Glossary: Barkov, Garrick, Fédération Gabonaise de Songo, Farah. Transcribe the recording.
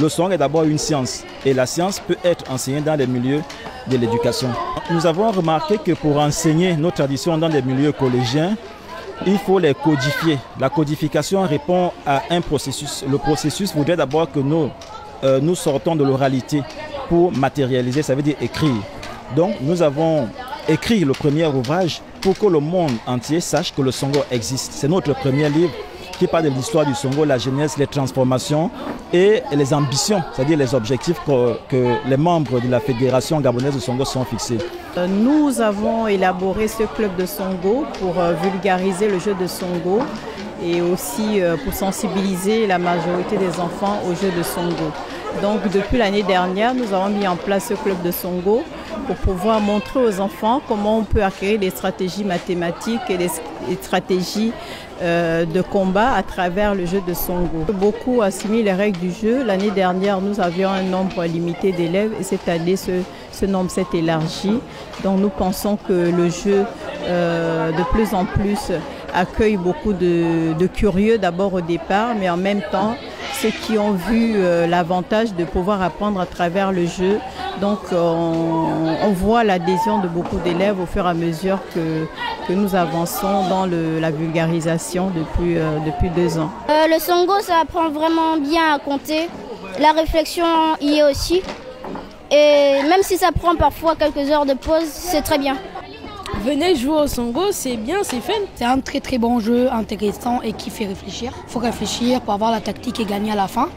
Le Song est d'abord une science et la science peut être enseignée dans les milieux de l'éducation. Nous avons remarqué que pour enseigner nos traditions dans les milieux collégiens, il faut les codifier. La codification répond à un processus. Le processus voudrait d'abord que nous sortons de l'oralité pour matérialiser, ça veut dire écrire. Donc nous avons écrit le premier ouvrage pour que le monde entier sache que le Songo existe. C'est notre premier livre qui parle de l'histoire du Songo, la jeunesse, les transformations et les ambitions, c'est-à-dire les objectifs que les membres de la Fédération Gabonaise de Songo sont fixés. Nous avons élaboré ce club de Songo pour vulgariser le jeu de Songo et aussi pour sensibiliser la majorité des enfants au jeu de Songo. Donc depuis l'année dernière, nous avons mis en place ce club de Songo pour pouvoir montrer aux enfants comment on peut acquérir des stratégies mathématiques et des stratégies de combat à travers le jeu de Songo. Beaucoup assimilent les règles du jeu. L'année dernière, nous avions un nombre limité d'élèves et cette année, ce nombre s'est élargi. Donc nous pensons que le jeu, de plus en plus, accueille beaucoup de curieux d'abord au départ, mais en même temps, ceux qui ont vu l'avantage de pouvoir apprendre à travers le jeu. Donc on voit l'adhésion de beaucoup d'élèves au fur et à mesure que nous avançons dans la vulgarisation depuis 2 ans. Le Songo, ça apprend vraiment bien à compter. La réflexion y est aussi. Et même si ça prend parfois quelques heures de pause, c'est très bien. Venez jouer au Songo, c'est bien, c'est fun. C'est un très bon jeu, intéressant et qui fait réfléchir. Il faut réfléchir pour avoir la tactique et gagner à la fin.